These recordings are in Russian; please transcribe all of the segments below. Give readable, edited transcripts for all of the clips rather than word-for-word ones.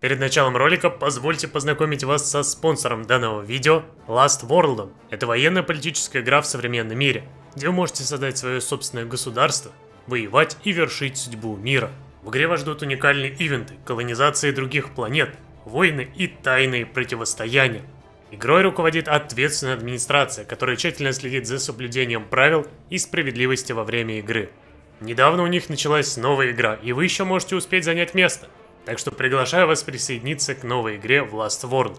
Перед началом ролика позвольте познакомить вас со спонсором данного видео Last World. Это военно-политическая игра в современном мире, где вы можете создать свое собственное государство, воевать и вершить судьбу мира. В игре вас ждут уникальные ивенты, колонизации других планет, войны и тайные противостояния. Игрой руководит ответственная администрация, которая тщательно следит за соблюдением правил и справедливости во время игры. Недавно у них началась новая игра, и вы еще можете успеть занять место. Так что приглашаю вас присоединиться к новой игре в Last World.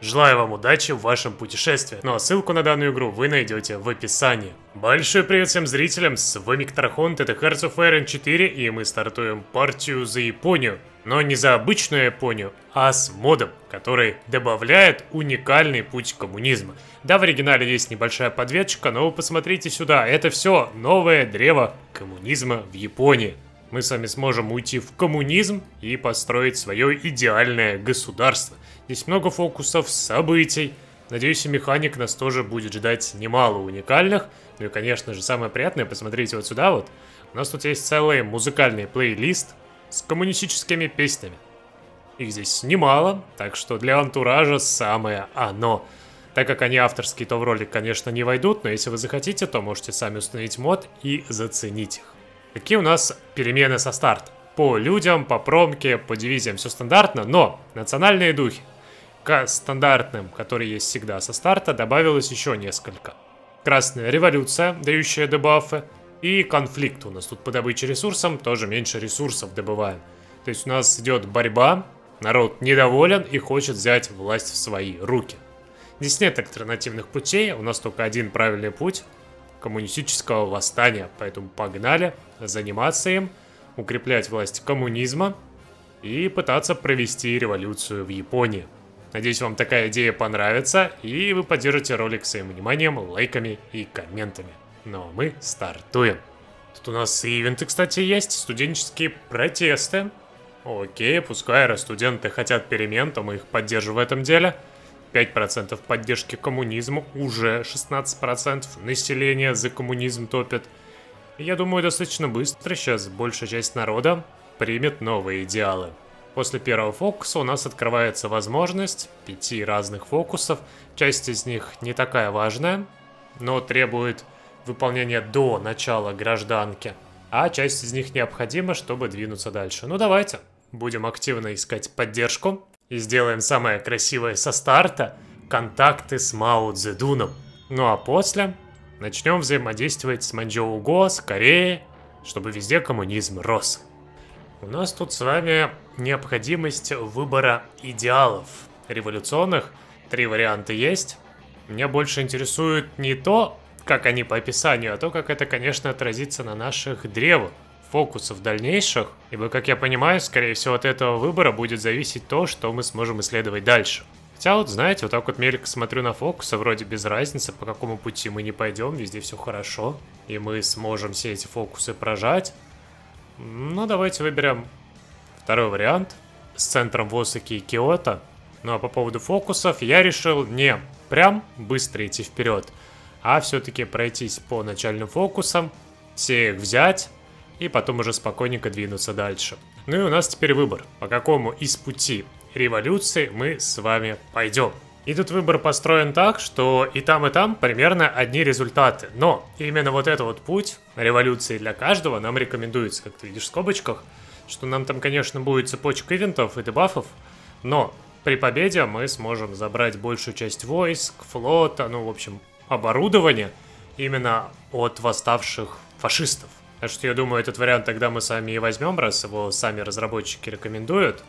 Желаю вам удачи в вашем путешествии. Ну а ссылку на данную игру вы найдете в описании. Большой привет всем зрителям, с вами Катархонт, это Hearts of Iron 4, и мы стартуем партию за Японию. Но не за обычную Японию, а с модом, который добавляет уникальный путь коммунизма. Да, в оригинале есть небольшая подвесочка, но вы посмотрите сюда, это все новое древо коммунизма в Японии. Мы с вами сможем уйти в коммунизм и построить свое идеальное государство. Здесь много фокусов, событий. Надеюсь, и механик нас тоже будет ждать немало уникальных. Ну и, конечно же, самое приятное, посмотрите вот сюда вот. У нас тут есть целый музыкальный плейлист с коммунистическими песнями. Их здесь немало, так что для антуража самое оно. Так как они авторские, то в ролик, конечно, не войдут, но если вы захотите, то можете сами установить мод и заценить их. Какие у нас перемены со старта? По людям, по промке, по дивизиям все стандартно, но национальные духи к стандартным, которые есть всегда со старта, добавилось еще несколько. Красная революция, дающая дебафы, и конфликт у нас тут по добыче ресурсам, тоже меньше ресурсов добываем. То есть у нас идет борьба, народ недоволен и хочет взять власть в свои руки. Здесь нет альтернативных путей, у нас только один правильный путь – коммунистического восстания, поэтому погнали заниматься им, укреплять власть коммунизма и пытаться провести революцию в Японии. Надеюсь, вам такая идея понравится, и вы поддержите ролик своим вниманием, лайками и комментами. Ну а мы стартуем. Тут у нас и ивенты, кстати, есть, студенческие протесты. Окей, пускай раз студенты хотят перемен, то мы их поддержим в этом деле. 5% поддержки коммунизму, уже 16% населения за коммунизм топит. Я думаю, достаточно быстро сейчас большая часть народа примет новые идеалы. После первого фокуса у нас открывается возможность 5 разных фокусов. Часть из них не такая важная, но требует выполнения до начала гражданки. А часть из них необходима, чтобы двинуться дальше. Ну давайте, будем активно искать поддержку. И сделаем самое красивое со старта – контакты с Мао Цзэдуном. Ну а после начнем взаимодействовать с Маньчжоу-го, с Кореей, чтобы везде коммунизм рос. У нас тут с вами необходимость выбора идеалов революционных. 3 варианта есть. Меня больше интересует не то, как они по описанию, а то, как это, конечно, отразится на наших древах. Фокусов дальнейших, ибо, как я понимаю, скорее всего, от этого выбора будет зависеть то, что мы сможем исследовать дальше. Хотя вот, знаете, вот так вот мельком смотрю на фокусы, вроде без разницы, по какому пути мы не пойдем, везде все хорошо, и мы сможем все эти фокусы прожать. Ну, давайте выберем второй вариант с центром в Осаке и Киото. Ну, а по поводу фокусов я решил не прям быстро идти вперед, а все-таки пройтись по начальным фокусам, все их взять, и потом уже спокойненько двинуться дальше. Ну и у нас теперь выбор, по какому из пути революции мы с вами пойдем. И тут выбор построен так, что и там примерно одни результаты. Но именно вот этот вот путь революции для каждого нам рекомендуется, как ты видишь в скобочках, что нам там, конечно, будет цепочка ивентов и дебафов, но при победе мы сможем забрать большую часть войск, флота, ну, в общем, оборудование именно от восставших фашистов. Так что я думаю, этот вариант тогда мы сами и возьмем, раз его сами разработчики рекомендуют.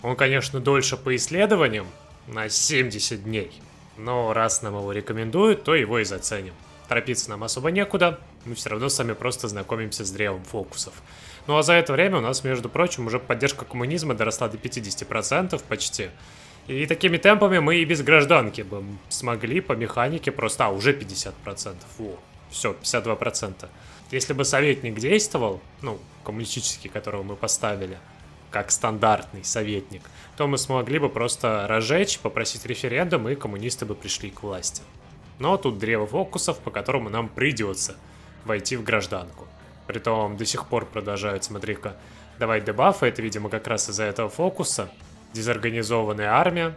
Он, конечно, дольше по исследованиям, на 70 дней. Но раз нам его рекомендуют, то его и заценим. Торопиться нам особо некуда, мы все равно сами просто знакомимся с древом фокусов. Ну а за это время у нас, между прочим, уже поддержка коммунизма доросла до 50% почти. И такими темпами мы и без гражданки бы смогли по механике просто... А, уже 50%, фу. Все, 52%. Если бы советник действовал, ну, коммунистический, которого мы поставили, как стандартный советник, то мы смогли бы просто разжечь, попросить референдум, и коммунисты бы пришли к власти. Но тут древо фокусов, по которому нам придется войти в гражданку. Притом до сих пор продолжают, смотри-ка, давать дебафы, это, видимо, как раз из-за этого фокуса. дезорганизованная армия.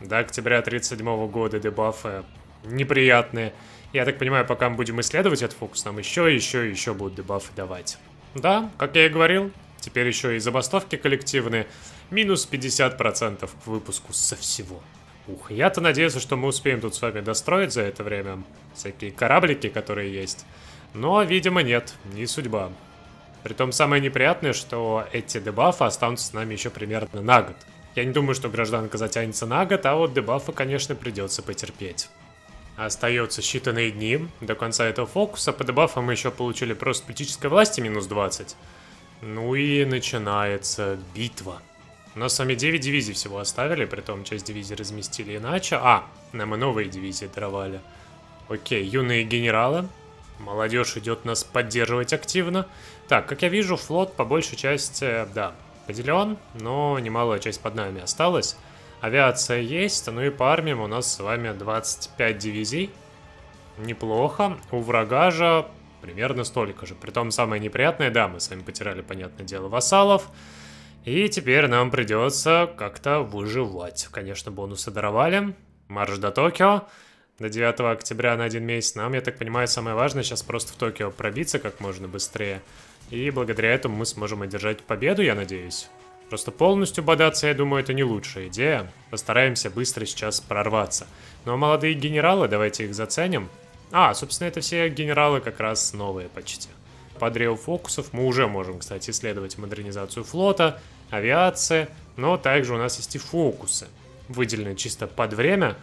До октября 1937 года дебафы неприятные. Я так понимаю, пока мы будем исследовать этот фокус, нам еще будут дебафы давать. Да, как я и говорил, теперь еще и забастовки коллективные. Минус 50% к выпуску со всего. Ух, я-то надеюсь, что мы успеем тут с вами достроить за это время всякие кораблики, которые есть. Но, видимо, нет, не судьба. Притом самое неприятное, что эти дебафы останутся с нами еще примерно на год. Я не думаю, что гражданка затянется на год, а вот дебафы, конечно, придется потерпеть. Остается считанные дни до конца этого фокуса. По дебафам мы еще получили просто политической власти минус 20. Ну и начинается битва. У нас с вами 9 дивизий всего оставили, притом часть дивизий разместили иначе. А, нам и новые дивизии даровали. Окей, юные генералы. Молодежь идет нас поддерживать активно. Так, как я вижу, флот по большей части, да, поделен, но немалая часть под нами осталась. Авиация есть, ну и по армиям у нас с вами 25 дивизий. Неплохо. У врага же примерно столько же. Притом самое неприятное, да, мы с вами потеряли, понятное дело, вассалов. И теперь нам придется как-то выживать. Конечно, бонусы даровали. Марш до Токио. До 9 октября на 1 месяц. Нам, я так понимаю, самое важное сейчас просто в Токио пробиться как можно быстрее. И благодаря этому мы сможем одержать победу, я надеюсь. Просто полностью бодаться, я думаю, это не лучшая идея. Постараемся быстро сейчас прорваться. Но молодые генералы, давайте их заценим. А, собственно, это все генералы как раз новые почти. По древу фокусов мы уже можем, кстати, исследовать модернизацию флота, авиации. Но также у нас есть и фокусы, выделенные чисто под время.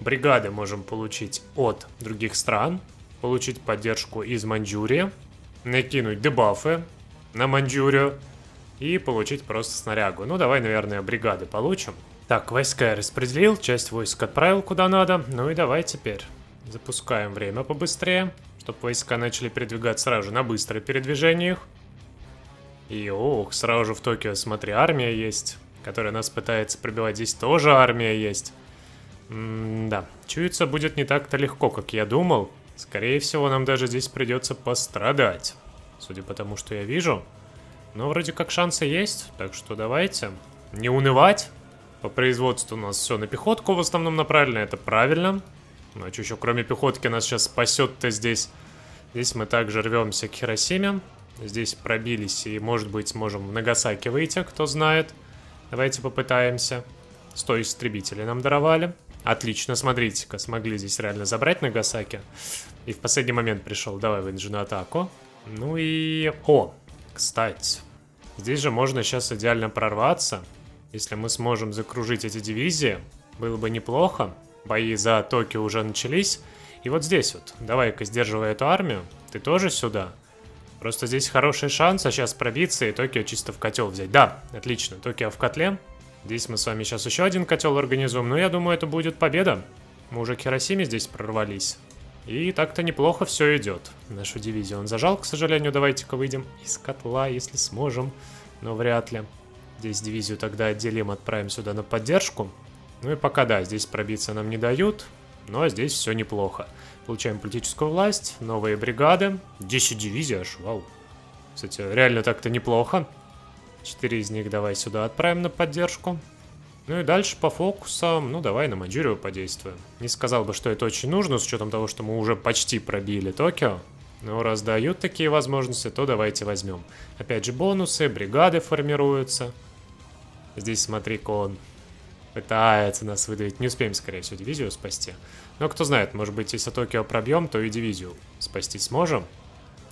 Бригады можем получить от других стран, получить поддержку из Маньчжурии, накинуть дебафы на Маньчжурию и получить просто снарягу. Ну, давай, наверное, бригады получим. Так, войска я распределил, часть войск отправил куда надо. Ну и давай теперь запускаем время побыстрее, чтобы войска начали передвигаться сразу же на быстрое передвижение их. И, ох, сразу же в Токио, смотри, армия есть, которая нас пытается пробивать. Здесь тоже армия есть. Да, чуется будет не так-то легко, как я думал. Скорее всего, нам даже здесь придется пострадать, судя по тому, что я вижу. Но вроде как шансы есть, так что давайте не унывать. По производству у нас все на пехотку в основном направлено, это правильно. Ну а что еще кроме пехотки нас сейчас спасет-то здесь? Здесь мы также рвемся к Хиросиме. Здесь пробились и, может быть, сможем в Нагасаки выйти, кто знает. Давайте попытаемся. 100 истребителей нам даровали. Отлично, смотрите-ка, смогли здесь реально забрать Нагасаки. И в последний момент пришел, давай, Венджи на атаку. Ну и... О, кстати, здесь же можно сейчас идеально прорваться. Если мы сможем закружить эти дивизии, было бы неплохо. Бои за Токио уже начались. И вот здесь вот, давай-ка, сдерживай эту армию. Ты тоже сюда? Просто здесь хороший шанс, а сейчас пробиться и Токио чисто в котел взять. Да, отлично, Токио в котле. Здесь мы с вами сейчас еще один котел организуем, но я думаю, это будет победа. Мы уже к Хиросиме здесь прорвались. И так-то неплохо все идет. Нашу дивизию он зажал, к сожалению. Давайте-ка выйдем из котла, если сможем. Но вряд ли. Здесь дивизию тогда отделим, отправим сюда на поддержку. Ну и пока да, здесь пробиться нам не дают. Но здесь все неплохо. Получаем политическую власть, новые бригады. 10 дивизий аж, вау. Кстати, реально так-то неплохо. 4 из них давай сюда отправим на поддержку. Ну и дальше по фокусам, ну давай на Маньчжурию подействуем. Не сказал бы, что это очень нужно, с учетом того, что мы уже почти пробили Токио. Но раз дают такие возможности, то давайте возьмем. Опять же бонусы, бригады формируются. Здесь смотри-ка он пытается нас выдавить. Не успеем, скорее всего, дивизию спасти. Но кто знает, может быть, если Токио пробьем, то и дивизию спасти сможем.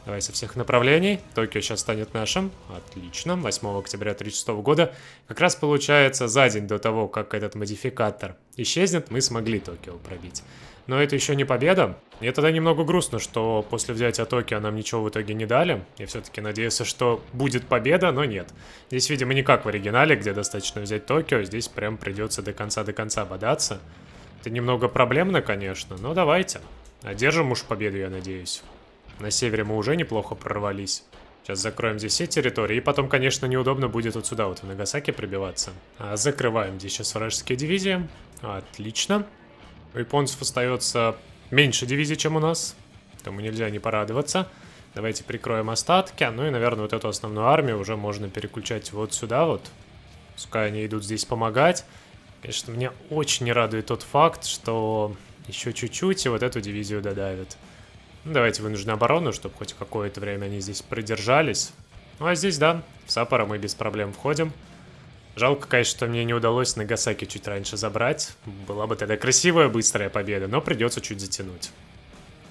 Давай со всех направлений. Токио сейчас станет нашим. Отлично. 8 октября 1936 года. Как раз получается за день до того, как этот модификатор исчезнет, мы смогли Токио пробить. Но это еще не победа. Мне тогда немного грустно, что после взятия Токио нам ничего в итоге не дали. Я все-таки надеялся, что будет победа, но нет. Здесь, видимо, не как в оригинале, где достаточно взять Токио. Здесь прям придется до конца бодаться. Это немного проблемно, конечно, но давайте. Одержим уж победу, я надеюсь. На севере мы уже неплохо прорвались. Сейчас закроем здесь все территории. И потом, конечно, неудобно будет вот сюда, вот в Нагасаки пробиваться. Закрываем здесь сейчас вражеские дивизии. Отлично. У японцев остается меньше дивизий, чем у нас. Этому нельзя не порадоваться. Давайте прикроем остатки. Ну и, наверное, вот эту основную армию уже можно переключать вот сюда вот. Пускай они идут здесь помогать. Конечно, меня очень не радует тот факт, что еще чуть-чуть и вот эту дивизию додавят. Ну, давайте вынуждены оборону, чтобы хоть какое-то время они здесь продержались. Ну, а здесь, да, в Саппоро мы без проблем входим. Жалко, конечно, что мне не удалось Нагасаки чуть раньше забрать. Была бы тогда красивая, быстрая победа, но придется чуть затянуть.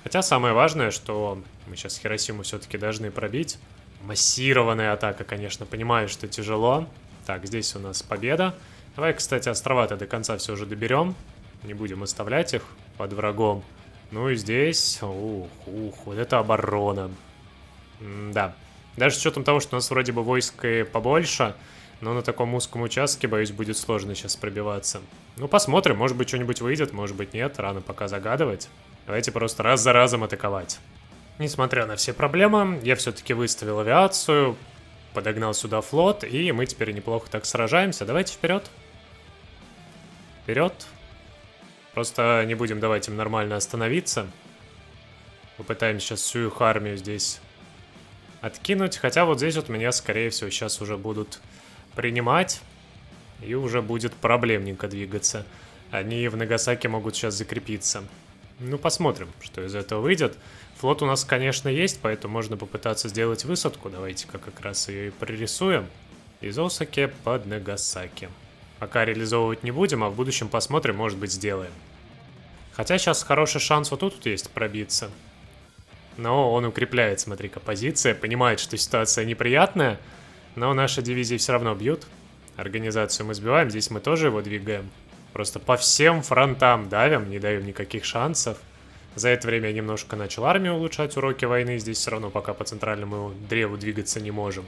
Хотя самое важное, что мы сейчас Хиросиму все-таки должны пробить. Массированная атака, конечно, понимаю, что тяжело. Так, здесь у нас победа. Давай, кстати, острова-то до конца все же доберем. Не будем оставлять их под врагом. Ну и здесь... Ух, вот это оборона. Да. Даже с учетом того, что у нас вроде бы войск и побольше... Но на таком узком участке, боюсь, будет сложно сейчас пробиваться. Ну, посмотрим, может быть, что-нибудь выйдет, может быть, нет. Рано пока загадывать. Давайте просто раз за разом атаковать. Несмотря на все проблемы, я все-таки выставил авиацию, подогнал сюда флот, и мы теперь неплохо так сражаемся. Давайте вперед. Вперед. Просто не будем давать им нормально остановиться. Попытаемся сейчас всю их армию здесь откинуть. Хотя вот здесь вот меня, скорее всего, сейчас уже будут... принимать, и уже будет проблемненько двигаться. Они в Нагасаки могут сейчас закрепиться. Ну, посмотрим, что из этого выйдет. Флот у нас, конечно, есть, поэтому можно попытаться сделать высадку. Давайте-ка как раз ее и прорисуем. Из Осаки под Нагасаки. Пока реализовывать не будем, а в будущем посмотрим, может быть, сделаем. Хотя сейчас хороший шанс вот тут есть пробиться. Но он укрепляет, смотри-ка, позиция, понимает, что ситуация неприятная. Но наши дивизии все равно бьют. Организацию мы сбиваем, здесь мы тоже его двигаем. Просто по всем фронтам давим, не даем никаких шансов. За это время я немножко начал армию улучшать, уроки войны. Здесь все равно пока по центральному древу двигаться не можем.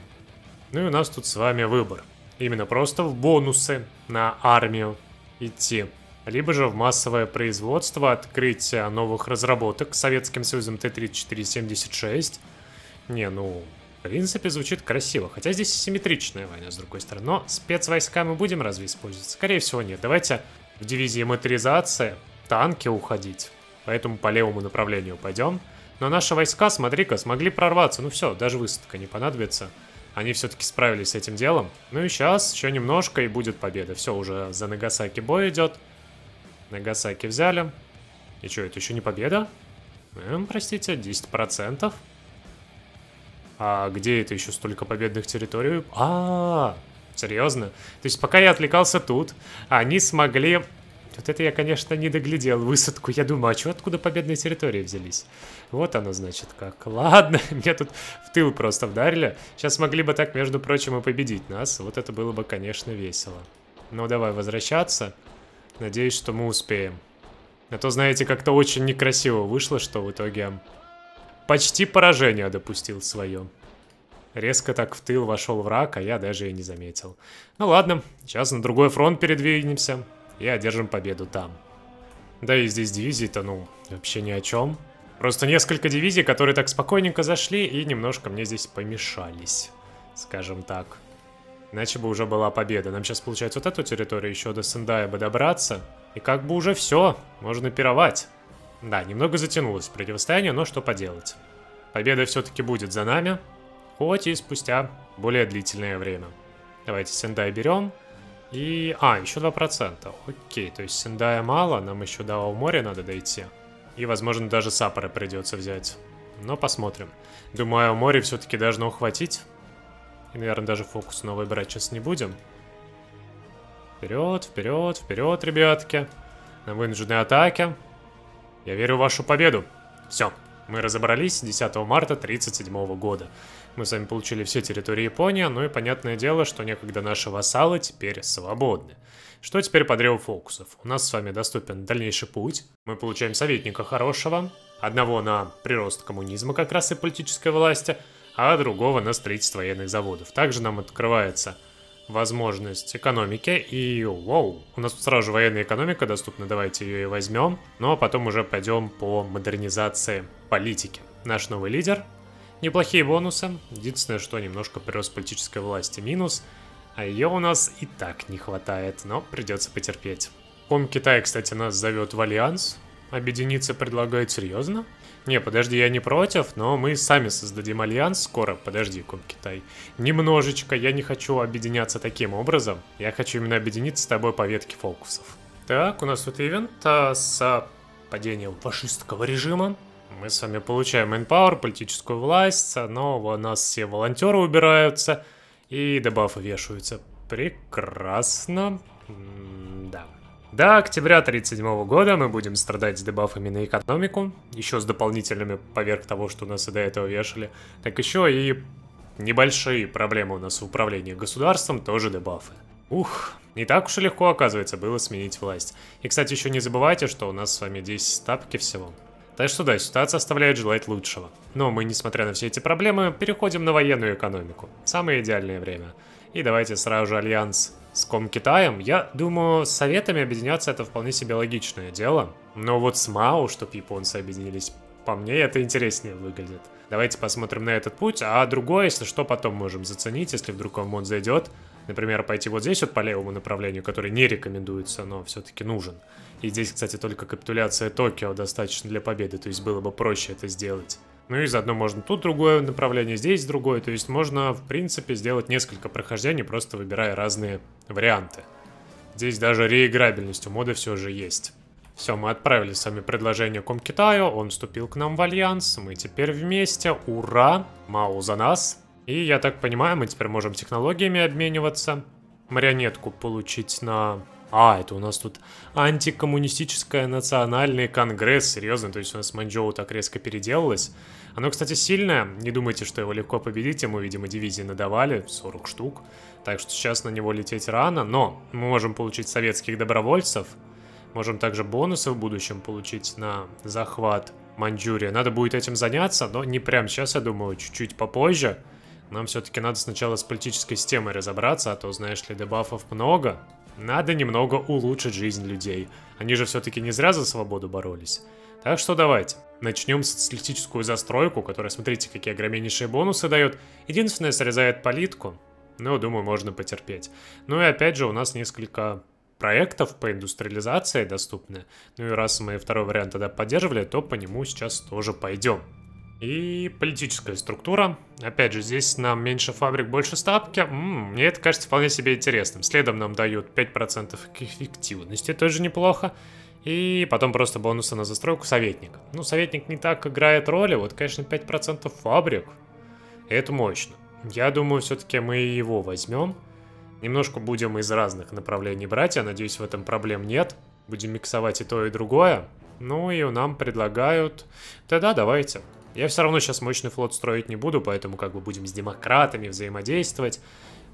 Ну и у нас тут с вами выбор. Именно просто в бонусы на армию идти. Либо же в массовое производство, открытие новых разработок с Советским Союзом Т-34-76. Не, ну... В принципе, звучит красиво. Хотя здесь симметричная война, с другой стороны. Но спецвойска мы будем разве использовать? Скорее всего, нет. Давайте в дивизии моторизации танки уходить. Поэтому по левому направлению пойдем. Но наши войска, смотри-ка, смогли прорваться. Ну все, даже высадка не понадобится. Они все-таки справились с этим делом. Ну и сейчас еще немножко, и будет победа. Все, уже за Нагасаки бой идет. Нагасаки взяли. И что, это еще не победа? Простите, 10%. А где это еще столько победных территорий? Серьезно? То есть пока я отвлекался тут, они смогли... Вот это я, конечно, не доглядел высадку. Я думаю, а чё, откуда победные территории взялись? Вот оно, значит, как. Ладно, меня тут в тыл просто вдарили. Сейчас могли бы так, между прочим, и победить нас. Вот это было бы, конечно, весело. Ну, давай возвращаться. Надеюсь, что мы успеем. А то, знаете, как-то очень некрасиво вышло, что в итоге... Почти поражение допустил свое. Резко так в тыл вошел враг, а я даже и не заметил. Ну ладно, сейчас на другой фронт передвинемся и одержим победу там. Да и здесь дивизии-то, ну, вообще ни о чем. Просто несколько дивизий, которые так спокойненько зашли и немножко мне здесь помешались, скажем так. Иначе бы уже была победа. Нам сейчас, получается, вот эту территорию еще до Сендая бы добраться. И как бы уже все, можно пировать. Да, немного затянулось противостояние, но что поделать. Победа все-таки будет за нами, хоть и спустя более длительное время. Давайте Сендай берем. И... еще 2%. Окей, то есть Сендая мало, нам еще до Аомори надо дойти. И, возможно, даже Саппоро придется взять. Но посмотрим. Думаю, Аомори все-таки должно хватить. И, наверное, даже фокус новый брать сейчас не будем. Вперед, вперед, вперед, ребятки. Нам вынуждены атаки. Я верю в вашу победу. Все, мы разобрались. 10 марта 1937 года. Мы с вами получили все территории Японии, ну и понятное дело, что некогда наши вассалы теперь свободны. Что теперь по древу фокусов? У нас с вами доступен дальнейший путь. Мы получаем советника хорошего. Одного на прирост коммунизма как раз и политической власти, а другого на строительство военных заводов. Также нам открывается возможность экономики, и вау, у нас тут сразу же военная экономика доступна, давайте ее и возьмем. Ну а потом уже пойдем по модернизации политики. Наш новый лидер, неплохие бонусы, единственное, что немножко прирост политической власти минус, а ее у нас и так не хватает, но придется потерпеть. Ком Китая, кстати, нас зовет в Альянс, Объединиться предлагает серьезно? Не, подожди, я не против, но мы сами создадим альянс скоро. Подожди, Китай. Немножечко, я не хочу объединяться таким образом. Я хочу именно объединиться с тобой по ветке фокусов. Так, у нас тут ивент с падением фашистского режима. Мы с вами получаем manpower, политическую власть, но у нас все волонтеры убираются и дебафы вешаются. Прекрасно. Да. До октября 1937 года мы будем страдать с дебафами на экономику, еще с дополнительными поверх того, что у нас и до этого вешали. Так еще и небольшие проблемы у нас в управлении государством, тоже дебафы. Ух, не так уж и легко, оказывается, было сменить власть. И, кстати, еще не забывайте, что у нас с вами 10 тапки всего. Так что да, ситуация оставляет желать лучшего. Но мы, несмотря на все эти проблемы, переходим на военную экономику. Самое идеальное время. И давайте сразу же альянс с Комкитаем. Я думаю, с советами объединяться это вполне себе логичное дело. Но вот с Мао, чтоб японцы объединились, по мне это интереснее выглядит. Давайте посмотрим на этот путь, а другой, если что, потом можем заценить, если вдруг вам он зайдет. Например, пойти вот здесь вот по левому направлению, который не рекомендуется, но все-таки нужен. И здесь, кстати, только капитуляция Токио достаточно для победы, то есть было бы проще это сделать. Ну и заодно можно тут другое направление, здесь другое. То есть можно, в принципе, сделать несколько прохождений, просто выбирая разные варианты. Здесь даже реиграбельность у мода все же есть. Все, мы отправили с вами предложение Комкитаю, он вступил к нам в альянс, мы теперь вместе, ура, Мао за нас. И я так понимаю, мы теперь можем технологиями обмениваться. Марионетку получить на... А, это у нас тут антикоммунистическая национальный конгресс, серьезно, то есть у нас Маньчжоу так резко переделалось. Оно, кстати, сильное, не думайте, что его легко победить, ему, видимо, дивизии надавали, 40 штук, так что сейчас на него лететь рано, но мы можем получить советских добровольцев, можем также бонусы в будущем получить на захват Маньчжурии. Надо будет этим заняться, но не прямо сейчас, я думаю, чуть-чуть попозже. Нам все-таки надо сначала с политической системой разобраться, а то, знаешь ли, дебафов много. Надо немного улучшить жизнь людей. Они же все-таки не зря за свободу боролись. Так что давайте. Начнем с социалистическую застройку, которая, смотрите, какие огромнейшие бонусы дает. Единственное, срезает политку. Но, думаю, можно потерпеть. Ну и опять же, у нас несколько проектов по индустриализации доступны. Ну и раз мы второй вариант тогда поддерживали, то по нему сейчас тоже пойдем. И политическая структура. Опять же, здесь нам меньше фабрик, больше ставки. Мне это кажется вполне себе интересным. Следом нам дают 5% эффективности, тоже неплохо. И потом просто бонусы на застройку советник. Ну, советник не так играет роли. Вот, конечно, 5% фабрик. Это мощно. Я думаю, все-таки мы его возьмем. Немножко будем из разных направлений брать. Я надеюсь, в этом проблем нет. Будем миксовать и то, и другое. Ну, и нам предлагают... Тогда давайте... Я все равно сейчас мощный флот строить не буду, поэтому как бы будем с демократами взаимодействовать.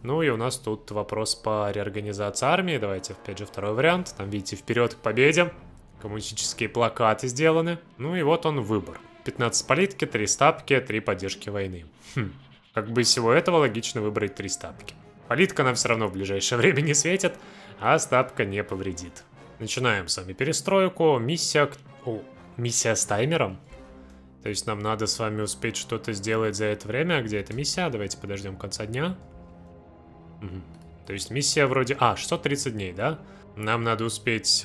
Ну и у нас тут вопрос по реорганизации армии. Давайте, опять же, второй вариант. Там, видите, вперед к победе. Коммунистические плакаты сделаны. Ну и вот он выбор. 15 политики, 3 стапки, 3 поддержки войны. Хм. Как бы из всего этого логично выбрать 3 стапки. Политика нам все равно в ближайшее время не светит, а стапка не повредит. Начинаем с вами перестройку. Миссия... О, миссия с таймером? То есть нам надо с вами успеть что-то сделать за это время. Где эта миссия? Давайте подождем конца дня. Угу. То есть миссия вроде... А, 630 дней, да? Нам надо успеть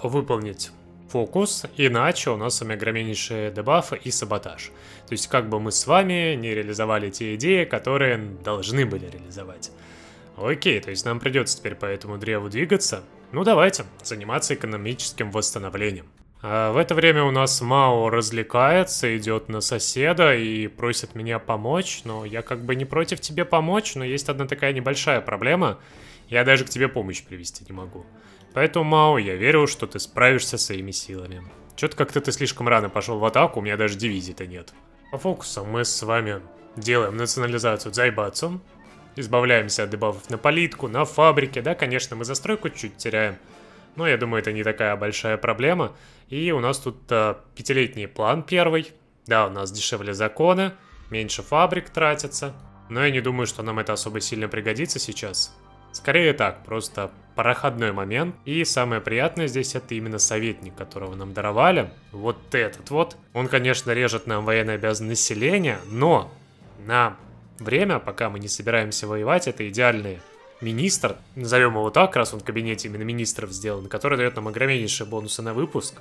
выполнить фокус, иначе у нас огромнейшие дебафы и саботаж. То есть как бы мы с вами не реализовали те идеи, которые должны были реализовать. Окей, то есть нам придется теперь по этому древу двигаться. Ну давайте, заниматься экономическим восстановлением. А в это время у нас Мао развлекается, идет на соседа и просит меня помочь, но я как бы не против тебе помочь, но есть одна такая небольшая проблема, я даже к тебе помощь привести не могу. Поэтому, Мао, я верю, что ты справишься своими силами. Чё-то как-то ты слишком рано пошел в атаку, у меня даже дивизии-то нет. По фокусам мы с вами делаем национализацию дзайбацу, избавляемся от дебафов на политку, на фабрике, да, конечно, мы застройку чуть теряем. Но я думаю, это не такая большая проблема. И у нас тут пятилетний план первый. Да, у нас дешевле законы, меньше фабрик тратится. Но я не думаю, что нам это особо сильно пригодится сейчас. Скорее так, просто проходной момент. И самое приятное здесь это именно советник, которого нам даровали. Вот этот вот. Он, конечно, режет нам военные обязанности населения, но на время, пока мы не собираемся воевать, это идеальные... Министр, назовем его так, раз он в кабинете именно министров сделан, который дает нам огромнейшие бонусы на выпуск.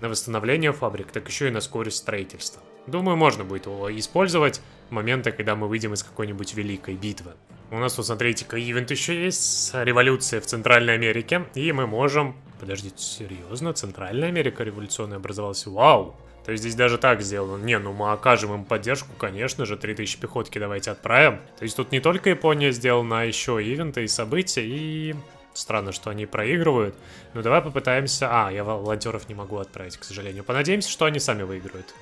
на восстановление фабрик, так еще и на скорость строительства. Думаю, можно будет его использовать в моменты, когда мы выйдем из какой-нибудь великой битвы. У нас тут, смотрите-ка, ивент еще есть, революция в Центральной Америке, и мы можем... Подождите, серьезно? Центральная Америка революционная образовалась? Вау! То есть здесь даже так сделано. Не, ну мы окажем им поддержку, конечно же, 3000 пехотки давайте отправим. То есть тут не только Япония сделана, а еще ивенты и события, и... Странно, что они проигрывают. Но давай попытаемся... А, я волонтеров не могу отправить, к сожалению. Понадеемся, что они сами выиграют.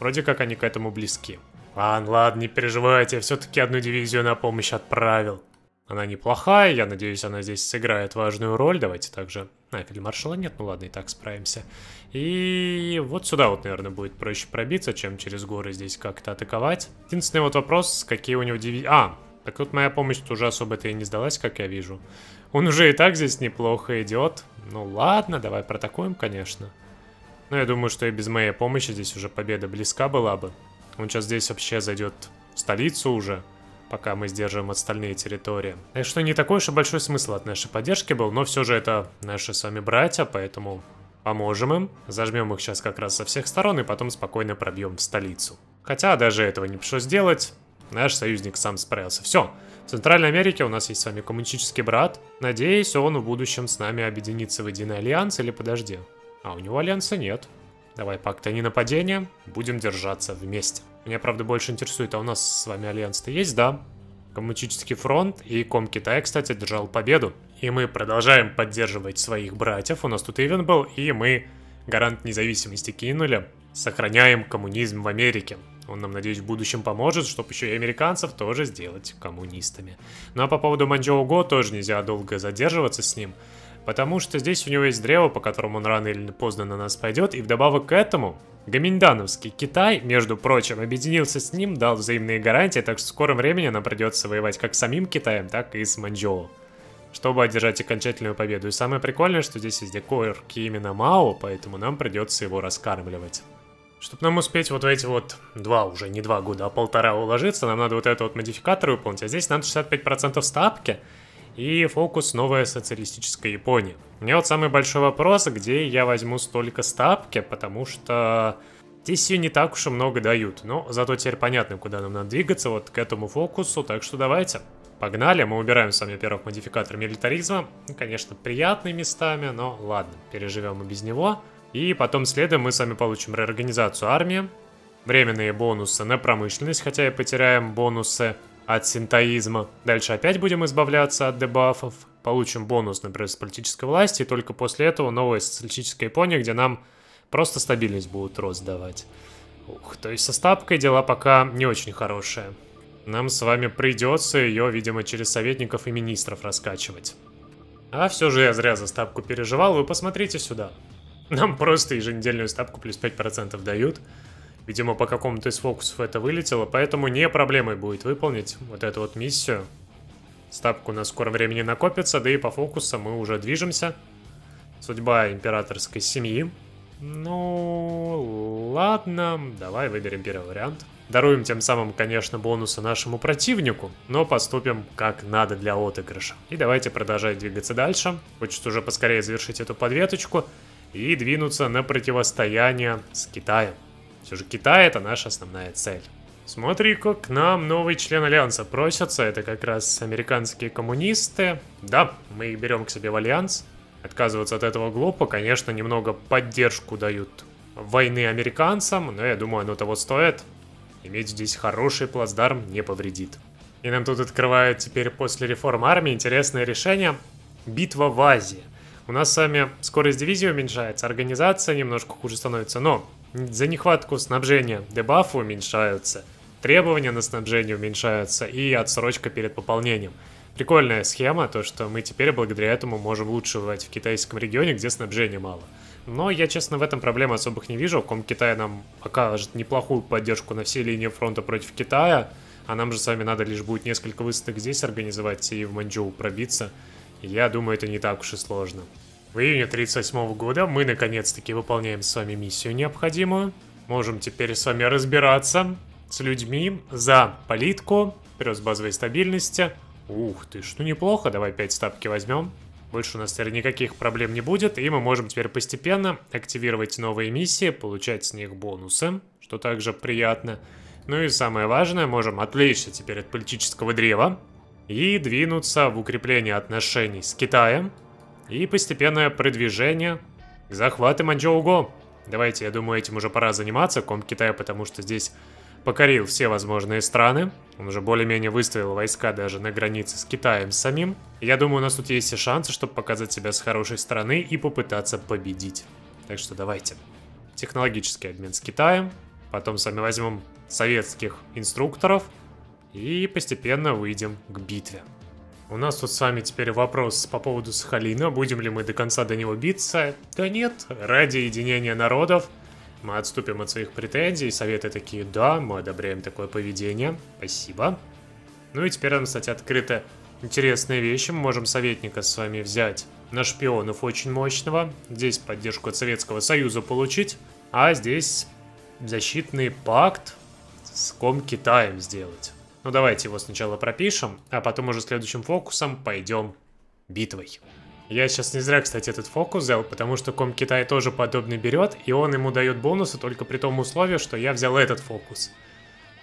Вроде как они к этому близки. Ладно, не переживайте, я все-таки одну дивизию на помощь отправил. Она неплохая, я надеюсь, она здесь сыграет важную роль. Давайте также... А, фельдмаршала нет, ну ладно, и так справимся. И вот сюда вот, наверное, будет проще пробиться, чем через горы здесь как-то атаковать. Единственный вот вопрос, какие у него дивизии... А, так вот моя помощь уже особо-то и не сдалась, как я вижу. Он уже и так здесь неплохо идет. Ну ладно, давай протакуем, конечно. Но я думаю, что и без моей помощи здесь уже победа близка была бы. Он сейчас здесь вообще зайдет в столицу уже, пока мы сдержим остальные территории. Так что не такой уж и большой смысл от нашей поддержки был, но все же это наши с вами братья, поэтому поможем им. Зажмем их сейчас как раз со всех сторон и потом спокойно пробьем в столицу. Хотя даже этого не пришлось делать. Наш союзник сам справился. Все. В Центральной Америке у нас есть с вами коммунистический брат. Надеюсь, он в будущем с нами объединится в единый альянс или подожди. А у него альянса нет. Давай пакт о ненападении. Будем держаться вместе. Меня, правда, больше интересует, а у нас с вами альянс-то есть, да? Коммунистический фронт и Ком Китая, кстати, держал победу. И мы продолжаем поддерживать своих братьев. У нас тут ивент был, и мы гарант независимости кинули. Сохраняем коммунизм в Америке. Он нам, надеюсь, в будущем поможет, чтобы еще и американцев тоже сделать коммунистами. Ну а по поводу Маньчжоу-го тоже нельзя долго задерживаться с ним, потому что здесь у него есть древо, по которому он рано или поздно на нас пойдет, и вдобавок к этому гоминдановский Китай, между прочим, объединился с ним, дал взаимные гарантии, так что в скором времени нам придется воевать как с самим Китаем, так и с Маньчжоу, чтобы одержать окончательную победу. И самое прикольное, что здесь есть декорки именно Мао, поэтому нам придется его раскармливать. Чтобы нам успеть вот в эти вот не два года, а полтора уложиться, нам надо вот этот вот модификатор выполнить, а здесь надо 65% ставки и фокус новая социалистическая Япония. У меня вот самый большой вопрос, где я возьму столько ставки, потому что здесь ее не так уж и много дают, но зато теперь понятно, куда нам надо двигаться, вот к этому фокусу, так что давайте. Погнали, мы убираем с вами, во-первых, модификатор милитаризма, конечно, приятными местами, но ладно, переживем и без него. И потом следом мы с вами получим реорганизацию армии, временные бонусы на промышленность, хотя и потеряем бонусы от синтоизма. Дальше опять будем избавляться от дебафов, получим бонус, например, с политической власти, и только после этого новая социалистическая Япония, где нам просто стабильность будут рост давать. Ух, то есть со ставкой дела пока не очень хорошие. Нам с вами придется ее, видимо, через советников и министров раскачивать. А все же я зря за ставку переживал, вы посмотрите сюда. Нам просто еженедельную ставку плюс 5% дают. Видимо, по какому-то из фокусов это вылетело, поэтому не проблемой будет выполнить вот эту вот миссию. Ставку на скором времени накопится, да и по фокусам мы уже движемся. Судьба императорской семьи. Ну, ладно, давай выберем первый вариант. Даруем тем самым, конечно, бонусы нашему противнику, но поступим как надо для отыгрыша. И давайте продолжать двигаться дальше. Хочется уже поскорее завершить эту подветочку и двинуться на противостояние с Китаем. Все же Китай — это наша основная цель. Смотри-ка, к нам новый член альянса просится. Это как раз американские коммунисты. Да, мы их берем к себе в альянс. Отказываться от этого глупо. Конечно, немного поддержку дают войны американцам, но я думаю, оно того стоит. Иметь здесь хороший плацдарм не повредит. И нам тут открывают теперь после реформ армии интересное решение. Битва в Азии. У нас с вами скорость дивизии уменьшается, организация немножко хуже становится, но за нехватку снабжения дебафы уменьшаются, требования на снабжение уменьшаются и отсрочка перед пополнением. Прикольная схема, то что мы теперь благодаря этому можем лучше воевать в китайском регионе, где снабжения мало. Но я, честно, в этом проблем особых не вижу, Комкитай нам окажет неплохую поддержку на всей линии фронта против Китая, а нам же с вами надо лишь будет несколько высадок здесь организовать и в Маньчжоу пробиться. Я думаю, это не так уж и сложно. В июне 1938 года мы наконец-таки выполняем с вами миссию необходимую. Можем теперь с вами разбираться с людьми за политку, прирост базовой стабильности. Ух ты, что неплохо, давай 5 ставки возьмем. Больше у нас теперь никаких проблем не будет, и мы можем теперь постепенно активировать новые миссии, получать с них бонусы, что также приятно. Ну и самое важное, можем отвлечься теперь от политического древа и двинуться в укрепление отношений с Китаем и постепенное продвижение к захвату Маньчжоу-го. Давайте, я думаю, этим уже пора заниматься, комп Китая, потому что здесь покорил все возможные страны. Он уже более-менее выставил войска даже на границе с Китаем самим. Я думаю, у нас тут есть и шансы, чтобы показать себя с хорошей стороны и попытаться победить. Так что давайте. Технологический обмен с Китаем. Потом сами возьмем советских инструкторов. И постепенно выйдем к битве. У нас тут с вами теперь вопрос по поводу Сахалина. Будем ли мы до конца до него биться? Да нет. Ради единения народов мы отступим от своих претензий. Советы такие: да, мы одобряем такое поведение. Спасибо. Ну и теперь нам, кстати, открыты интересные вещи. Мы можем советника с вами взять на шпионов очень мощного. Здесь поддержку от Советского Союза получить. А здесь защитный пакт с Комкитаем сделать. Ну давайте его сначала пропишем, а потом уже следующим фокусом пойдем битвой. Я сейчас не зря, кстати, этот фокус взял, потому что Комкитай тоже подобный берет, и он ему дает бонусы только при том условии, что я взял этот фокус.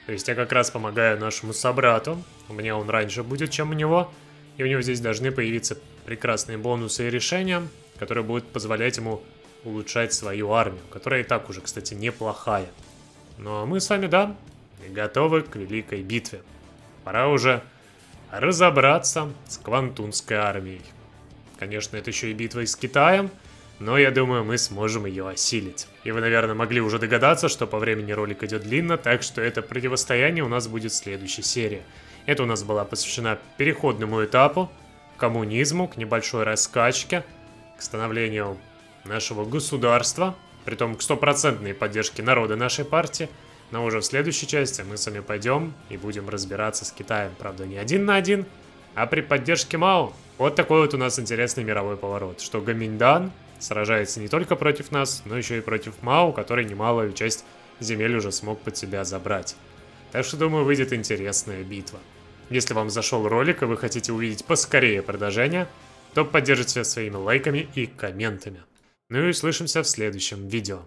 То есть я как раз помогаю нашему собрату, у меня он раньше будет, чем у него, и у него здесь должны появиться прекрасные бонусы и решения, которые будут позволять ему улучшать свою армию, которая и так уже, кстати, неплохая. Ну а мы с вами, да, готовы к великой битве. Пора уже разобраться с Квантунской армией. Конечно, это еще и битва с Китаем, но я думаю, мы сможем ее осилить. И вы, наверное, могли уже догадаться, что по времени ролик идет длинно, так что это противостояние у нас будет в следующей серии. Это у нас была посвящена переходному этапу, коммунизму, к небольшой раскачке, к становлению нашего государства, притом к стопроцентной поддержке народа нашей партии. Но уже в следующей части мы с вами пойдем и будем разбираться с Китаем, правда, не один на один, а при поддержке Мао. Вот такой вот у нас интересный мировой поворот, что Гоминдан сражается не только против нас, но еще и против Мао, который немалую часть земель уже смог под себя забрать. Так что, думаю, выйдет интересная битва. Если вам зашел ролик и вы хотите увидеть поскорее продолжение, то поддержите своими лайками и комментами. Ну и услышимся в следующем видео.